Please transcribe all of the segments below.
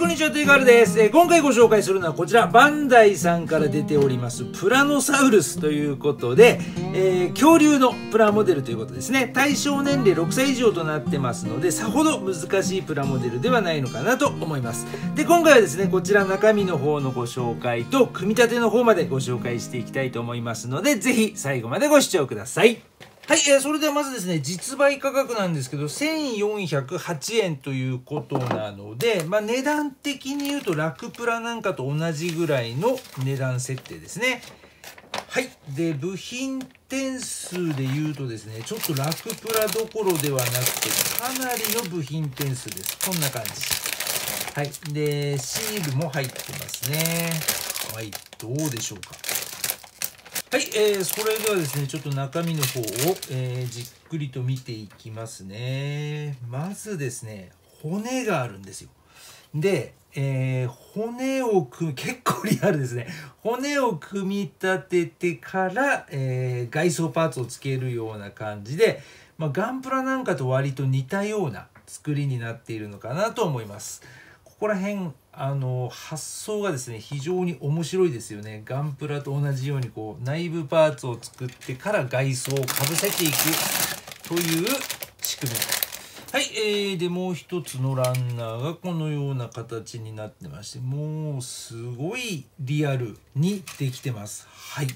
こんにちは、テイガールです。今回ご紹介するのはこちら、バンダイさんから出ております、プラノサウルスということで、恐竜のプラモデルということですね。対象年齢6歳以上となってますので、さほど難しいプラモデルではないのかなと思います。で、今回はですね、こちら中身の方のご紹介と、組み立ての方までご紹介していきたいと思いますので、ぜひ最後までご視聴ください。はい、それではまずですね、実売価格なんですけど、1408円ということなので、まあ、値段的に言うと、楽プラなんかと同じぐらいの値段設定ですね。はい。で、部品点数で言うとですね、ちょっと楽プラどころではなくて、かなりの部品点数です。こんな感じ。はい。で、シールも入ってますね。はい。どうでしょうか。はい、それではですね、ちょっと中身の方を、じっくりと見ていきますね。まずですね、骨があるんですよ。で、骨を結構リアルですね。骨を組み立ててから、外装パーツをつけるような感じで、まあ、ガンプラなんかと割と似たような作りになっているのかなと思います。ここら辺発想がですね、非常に面白いですよね。ガンプラと同じようにこう内部パーツを作ってから外装をかぶせていくという仕組み。はい、でもう一つのランナーがこのような形になってまして、もうすごいリアルにできてます。はい、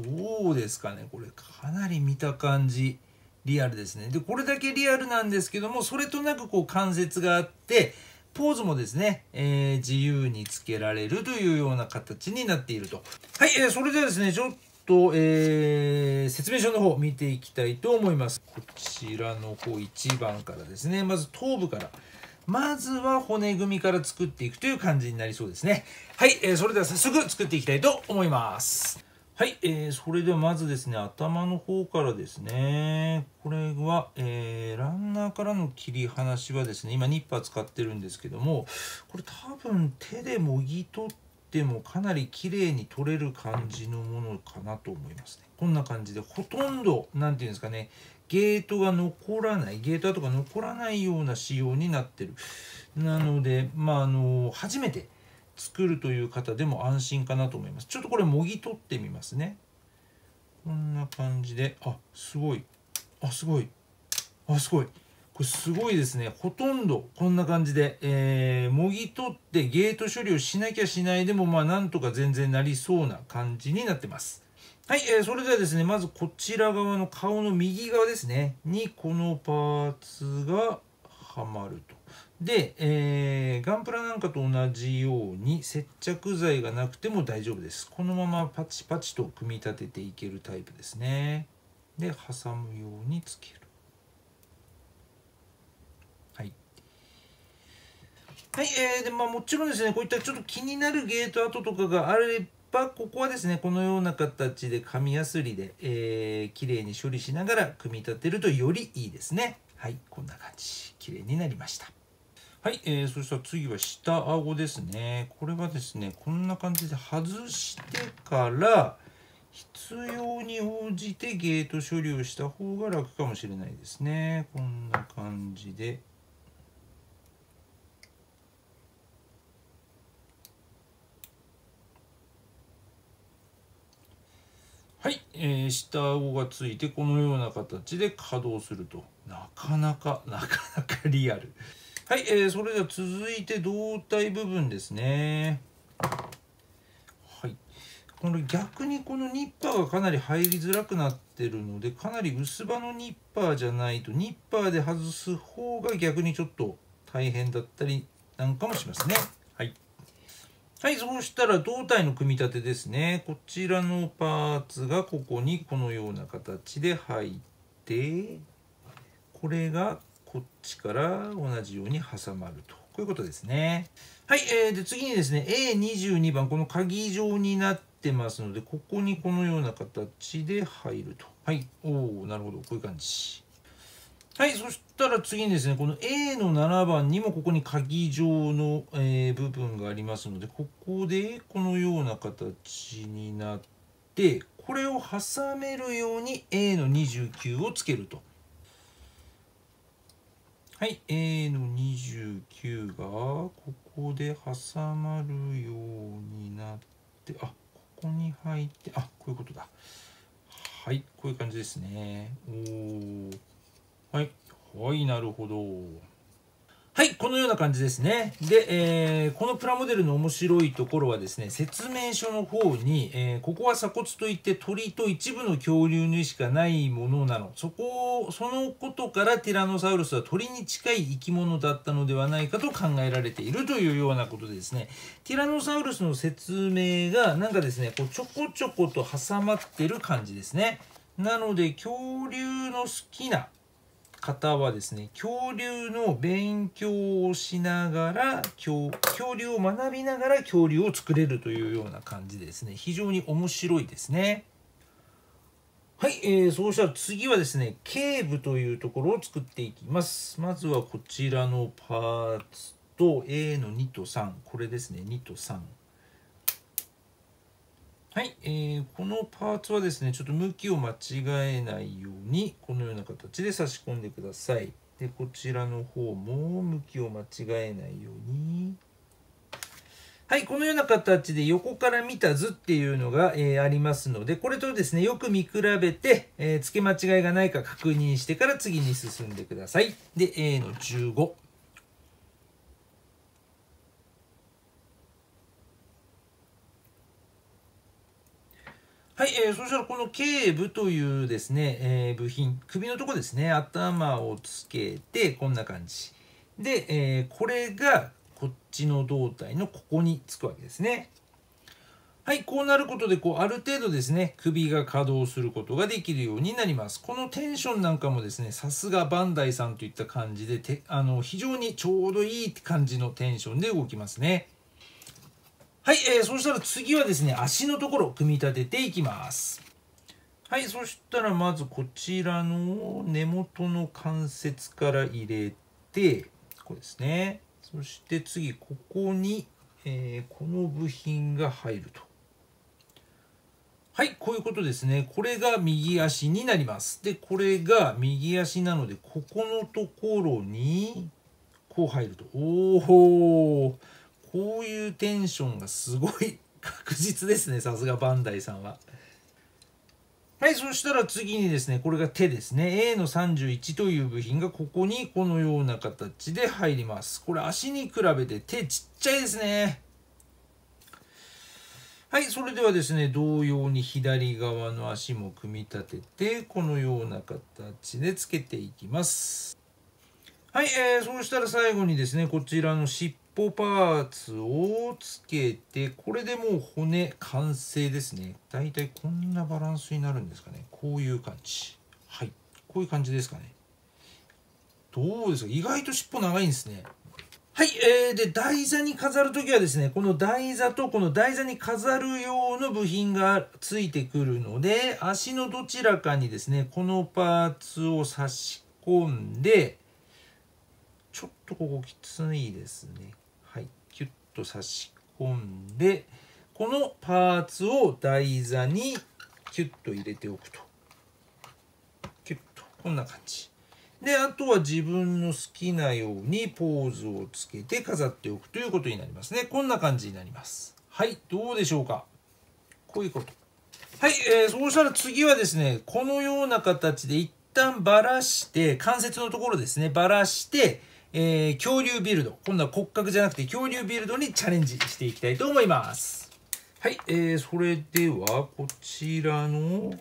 どうですかね。これかなり見た感じリアルですね。でこれだけリアルなんですけども、それとなくこう関節があってポーズもですね、自由につけられるというような形になっていると。はい、それではですね、ちょっと、説明書の方見ていきたいと思います。こちらの方1番からですね、まず頭部から。まずは骨組みから作っていくという感じになりそうですね。はい、それでは早速作っていきたいと思います。はい、それではまずですね、頭の方からですね、これは、ランナーからの切り離しはですね、今ニッパー使ってるんですけども、これ多分手でもぎ取ってもかなり綺麗に取れる感じのものかなと思いますね。こんな感じで、ほとんど、なんていうんですかね、ゲート跡が残らないような仕様になってる。なので、まあ、初めて、作るという方でも安心かなと思います。ちょっとこれもぎ取ってみますね。こんな感じで、すごい。これすごいですね。ほとんどこんな感じで、もぎ取ってゲート処理をしなきゃしないでも、まあなんとか全然なりそうな感じになってます。はい、それではですね、まずこちら側の顔の右側ですね、にこのパーツがはまると。で、ガンプラなんかと同じように接着剤がなくても大丈夫です。このままパチパチと組み立てていけるタイプですね。で、挟むようにつける。はい。はい、で、まあもちろんですね、こういったちょっと気になるゲート跡とかがあれば、ここはですね、このような形で紙やすりで、きれいに処理しながら組み立てるとよりいいですね。はい、こんな感じ。きれいになりました。はい、そしたら次は下顎ですね。これはですね、こんな感じで外してから、必要に応じてゲート処理をした方が楽かもしれないですね。こんな感じで。はい、下顎がついて、このような形で稼働すると。なかなかリアル。はい、それでは続いて胴体部分ですね。はい、この逆にこのニッパーがかなり入りづらくなってるので、かなり薄刃のニッパーじゃないと、ニッパーで外す方が逆にちょっと大変だったりなんかもしますね。はい、はい、そうしたら胴体の組み立てですね。こちらのパーツがここにこのような形で入って、これがこっちから同じように挟まると。こういうことですね。はい、で次にですね、A22 番、この鍵状になってますので、ここにこのような形で入ると。はい、おー、なるほど、こういう感じ。はい、そしたら次にですね、この A の7番にもここに鍵状の、部分がありますので、ここでこのような形になって、これを挟めるように A の29をつけると。はい、A の29がここで挟まるようになって、あ、ここに入って、あ、こういうことだ。はい、こういう感じですね。おー、はい、はい、なるほど。はい、このような感じですね。で、このプラモデルの面白いところはですね、説明書の方に、ここは鎖骨といって鳥と一部の恐竜にしかないものなの。そのことからティラノサウルスは鳥に近い生き物だったのではないかと考えられているというようなことでですね、ティラノサウルスの説明がなんかですね、こうちょこちょこと挟まってる感じですね。なので、恐竜の好きな方はですね、恐竜の勉強をしながら、恐竜を学びながら恐竜を作れるというような感じですね。非常に面白いですね。はい、そうしたら次はですね、頸部というところを作っていきます。まずはこちらのパーツと A の2と3、これですね、2と3。はい、このパーツはですね、ちょっと向きを間違えないようにこのような形で差し込んでください。で、こちらの方も向きを間違えないように。はい、このような形で横から見た図っていうのが、ありますので、これとですね、よく見比べて、付け間違いがないか確認してから次に進んでください。で、A の15。はい、そしたらこの頸部というですね、部品、首のとこですね、頭をつけてこんな感じで、これがこっちの胴体のここにつくわけですね。はい、こうなることで、こうある程度ですね、首が稼働することができるようになります。このテンションなんかもですね、さすがバンダイさんといった感じで、非常にちょうどいい感じのテンションで動きますね。はい、そうしたら次はですね、足のところを組み立てていきます。はい、そしたらまずこちらの根元の関節から入れて、こうですね。そして次、ここに、この部品が入ると。はい、こういうことですね。これが右足になります。で、これが右足なので、ここのところに、こう入ると。おー、こういうテンションがすごい確実ですね。さすがバンダイさんは。はい、そしたら次にですね、これが手ですね。A の31という部品がここにこのような形で入ります。これ足に比べて手ちっちゃいですね。はい、それではですね、同様に左側の足も組み立てて、このような形でつけていきます。はい、そうしたら最後にですね、こちらの尻尾パーツをつけて、これでもう骨完成ですね。だいたいこんなバランスになるんですかね。こういう感じ。はい、こういう感じですかね。どうですか、意外と尻尾長いんですね。はい、で、台座に飾るときはですね、この台座とこの台座に飾る用の部品がついてくるので、足のどちらかにですね、このパーツを差し込んで、ちょっとここきついですね。はい、キュッと差し込んで、このパーツを台座にキュッと入れておくと。キュッと、こんな感じ。で、あとは自分の好きなようにポーズをつけて飾っておくということになりますね。こんな感じになります。はい、どうでしょうか。こういうこと。はい、そうしたら次はですね、このような形で一旦ばらして、関節のところですね、ばらして、恐竜ビルド、今度は骨格じゃなくて恐竜ビルドにチャレンジしていきたいと思います。はい、それではこちらの、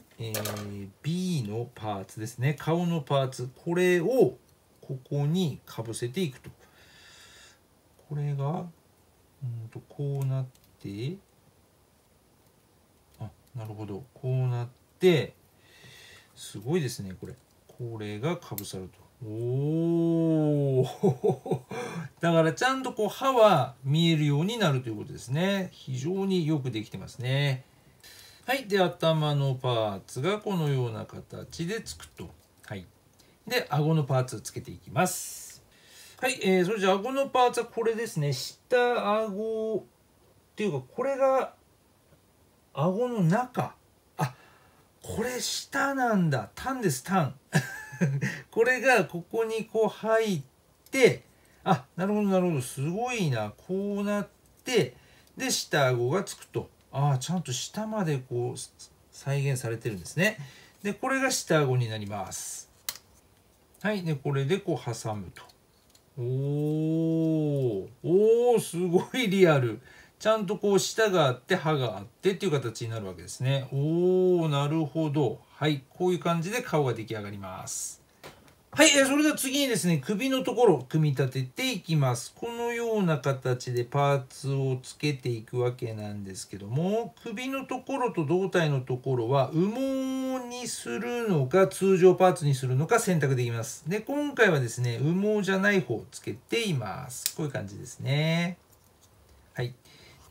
B のパーツですね、顔のパーツ、これをここにかぶせていくと、これがこうなって、あ、なるほど、こうなって、すごいですね、これがかぶさると。おーだからちゃんとこう歯は見えるようになるということですね。非常によくできてますね。はい。で、頭のパーツがこのような形でつくと。はい。で、顎のパーツをつけていきます。はい。それじゃあ顎のパーツはこれですね。下顎っていうか、これが顎の中。あ、これ下なんだ。タンです、タン。これがここにこう入って、あ、なるほどなるほど、すごいな、こうなって、で、下顎がつくと。ああ、ちゃんと下までこう再現されてるんですね。で、これが下顎になります。はい、で、これでこう挟むと。おー、すごいリアル。ちゃんとこう舌があって歯があってっていう形になるわけですね。おー、なるほど。はい、こういう感じで顔が出来上がります。はい、それでは次にですね、首のところを組み立てていきます。このような形でパーツをつけていくわけなんですけども、首のところと胴体のところは羽毛にするのか、通常パーツにするのか選択できます。で、今回はですね、羽毛じゃない方をつけています。こういう感じですね。はい。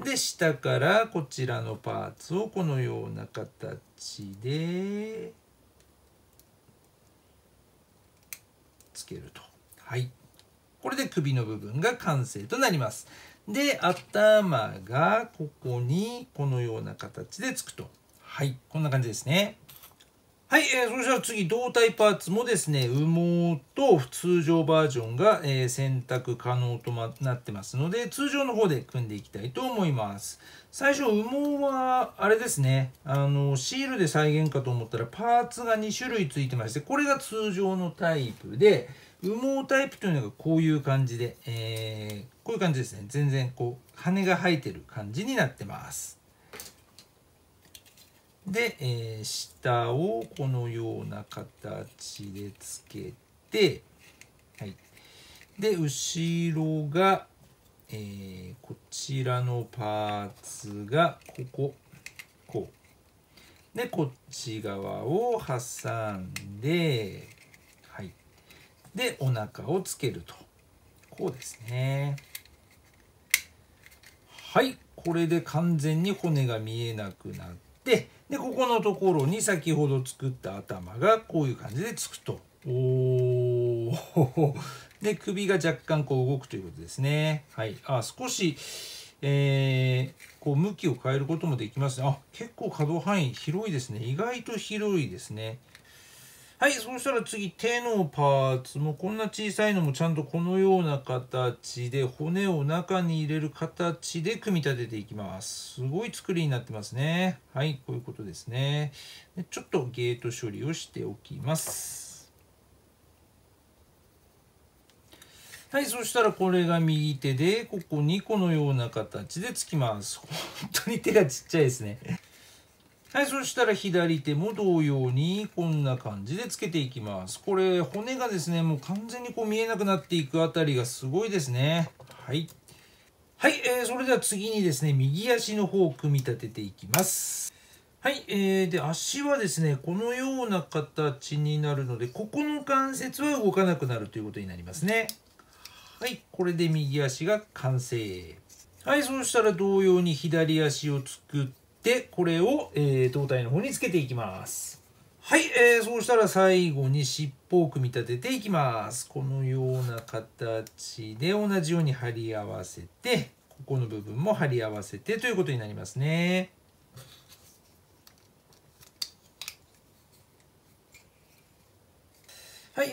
で、下からこちらのパーツをこのような形で、つけると。はい。これで首の部分が完成となります。で、頭がここにこのような形でつくと。はい。こんな感じですね。はい。そしたら次、胴体パーツもですね、羽毛と通常バージョンが、選択可能となってますので、通常の方で組んでいきたいと思います。最初、羽毛は、あれですね、シールで再現かと思ったら、パーツが2種類ついてまして、これが通常のタイプで、羽毛タイプというのがこういう感じで、こういう感じですね。全然、こう、羽が生えてる感じになってます。で、下をこのような形でつけて、はい。で、後ろが、こちらのパーツがここ、こうでこっち側を挟んで、はい、でお腹をつけると、こうですね。はい、これで完全に骨が見えなくなって、でここのところに先ほど作った頭がこういう感じでつくと。おおで、首が若干こう動くということですね。はい。あ、少し、こう向きを変えることもできますね。あ、結構可動範囲広いですね。意外と広いですね。はい。そうしたら次、手のパーツもこんな小さいのもちゃんとこのような形で骨を中に入れる形で組み立てていきます。すごい作りになってますね。はい。こういうことですね。で、ちょっとゲート処理をしておきます。はい、そしたらこれが右手で、ここにこのような形でつきます。本当に手がちっちゃいですね。はい、そしたら左手も同様にこんな感じでつけていきます。これ、骨がですね、もう完全にこう見えなくなっていくあたりがすごいですね。はい。はい、それでは次にですね、右足の方を組み立てていきます。はい、で、足はですね、このような形になるので、ここの関節は動かなくなるということになりますね。はい、これで右足が完成。はい、そうしたら同様に左足を作って、これを、胴体の方につけていきます。はい、そうしたら最後に尻尾を組み立てていきます。このような形で同じように貼り合わせて、ここの部分も貼り合わせてということになりますね。はい、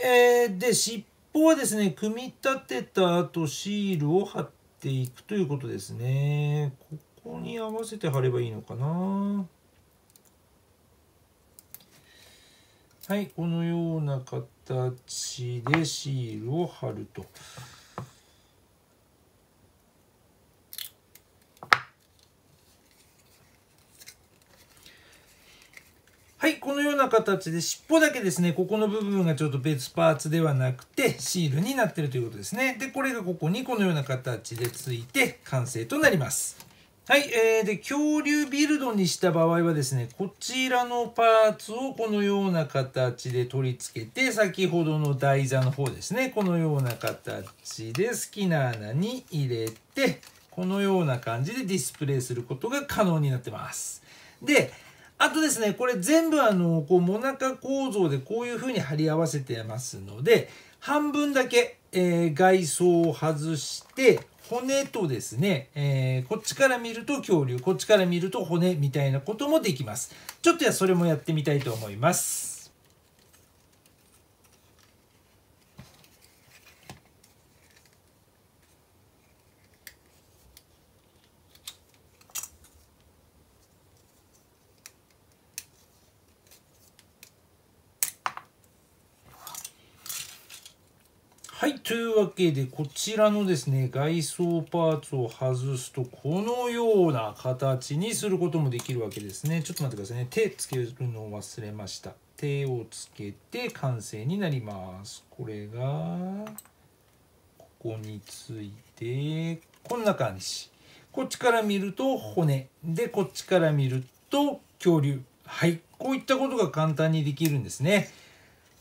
で、尻尾。ここはですね、組み立てた後シールを貼っていくということですね。ここに合わせて貼ればいいのかな。はい、このような形でシールを貼ると。はい、このような形で尻尾だけですね、ここの部分がちょっと別パーツではなくてシールになってるということですね。で、これがここにこのような形でついて完成となります。はい、で、恐竜ビルドにした場合はですね、こちらのパーツをこのような形で取り付けて、先ほどの台座の方ですね、このような形で好きな穴に入れて、このような感じでディスプレイすることが可能になってます。で、あとですね、これ全部こうもなか構造でこういう風に貼り合わせてますので、半分だけ、外装を外して、骨とですね、こっちから見ると恐竜、こっちから見ると骨みたいなこともできます。ちょっとそれもやってみたいと思います。はい、というわけでこちらのですね、外装パーツを外すとこのような形にすることもできるわけですね。ちょっと待ってくださいね。手つけるのを忘れました。手をつけて完成になります。これがここについてこんな感じ。こっちから見ると骨で、こっちから見ると恐竜。はい、こういったことが簡単にできるんですね。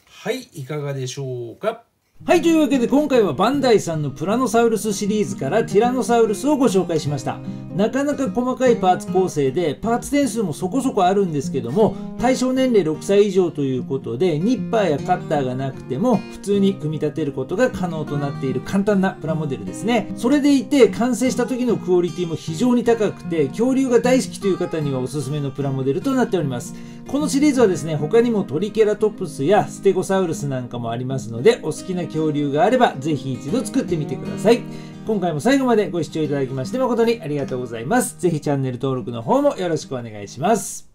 はい、いかがでしょうか。はい、というわけで今回はバンダイさんのプラノサウルスシリーズからティラノサウルスをご紹介しました。なかなか細かいパーツ構成で、パーツ点数もそこそこあるんですけども、対象年齢6歳以上ということで、ニッパーやカッターがなくても普通に組み立てることが可能となっている簡単なプラモデルですね。それでいて完成した時のクオリティも非常に高くて、恐竜が大好きという方にはおすすめのプラモデルとなっております。このシリーズはですね、他にもトリケラトプスやステゴサウルスなんかもありますので、お好きな恐竜があればぜひ一度作ってみてください。今回も最後までご視聴いただきまして誠にありがとうございます。ぜひチャンネル登録の方もよろしくお願いします。